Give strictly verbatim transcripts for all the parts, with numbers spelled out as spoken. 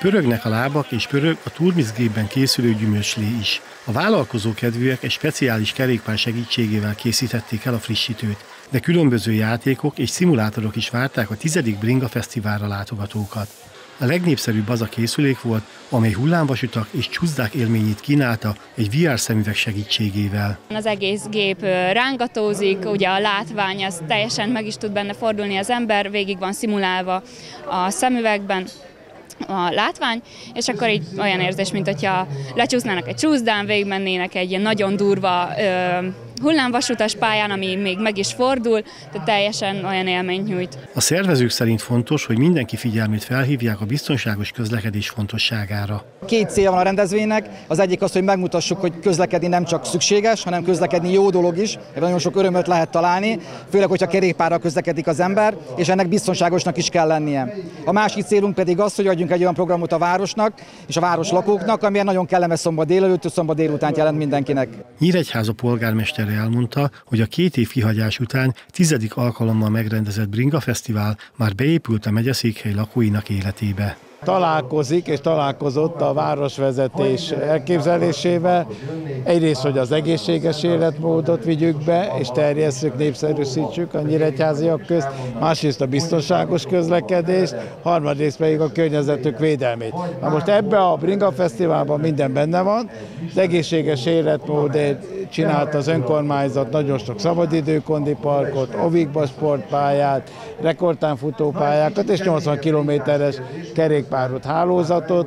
Pörögnek a lábak és pörög a turmixgépben készülő gyümölcslé is. A vállalkozó kedvűek egy speciális kerékpár segítségével készítették el a frissítőt, de különböző játékok és szimulátorok is várták a tizedik Bringa-fesztiválra látogatókat. A legnépszerűbb az a készülék volt, amely hullámvasutak és csúszdák élményét kínálta egy vé er szemüveg segítségével. Az egész gép rángatózik, ugye a látvány az teljesen meg is tud benne fordulni az ember, végig van szimulálva a szemüvegben a látvány, és akkor így olyan érzés, mint hogyha lecsúsznának egy csúszdán, végigmennének egy ilyen nagyon durva ö, hullámvasutas pályán, ami még meg is fordul, de teljesen olyan élményt nyújt. A szervezők szerint fontos, hogy mindenki figyelmét felhívják a biztonságos közlekedés fontosságára. Két cél van a rendezvénynek, az egyik az, hogy megmutassuk, hogy közlekedni nem csak szükséges, hanem közlekedni jó dolog is, ebben nagyon sok örömöt lehet találni, főleg, hogyha kerékpárral közlekedik az ember, és ennek biztonságosnak is kell lennie. A másik célunk pedig az, hogy adjunk egy olyan programot a városnak és a város lakóknak, amilyen nagyon kellemes szombat délelőtt, szombat délután jelent mindenkinek. Nyíregyháza polgármester elmondta, hogy a két év kihagyás után tizedik alkalommal megrendezett Bringa-fesztivál már beépült a megyeszékhely lakóinak életébe. Találkozik és találkozott a városvezetés elképzelésével, egyrészt, hogy az egészséges életmódot vigyük be és terjesszük, népszerűsítsük a nyíregyháziak közt, másrészt a biztonságos közlekedést, harmadrészt pedig a környezetük védelmét. Na most ebbe a Bringa-fesztiválban minden benne van, az egészséges életmódért csinált az önkormányzat nagyon sok szabadidőkondiparkot, ovikba sportpályát, rekordtán futópályákat és nyolcvan kilométeres kerékpárút hálózatot.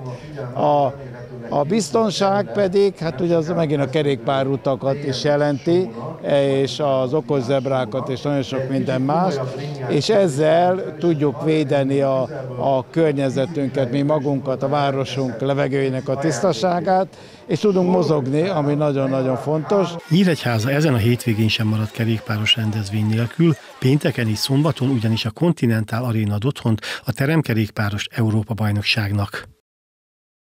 A, a biztonság pedig, hát ugye az megint a kerékpárutakat is jelenti, és az okos zebrákat és nagyon sok minden más, és ezzel tudjuk védeni a, a környezetünket, mi magunkat, a városunk levegőjének a tisztaságát, és tudunk mozogni, ami nagyon-nagyon fontos. Nyíregyháza ezen a hétvégén sem maradt kerékpáros rendezvény nélkül, pénteken és szombaton ugyanis a Continental Arena ad otthont a Teremkerékpáros Európa-bajnokságnak.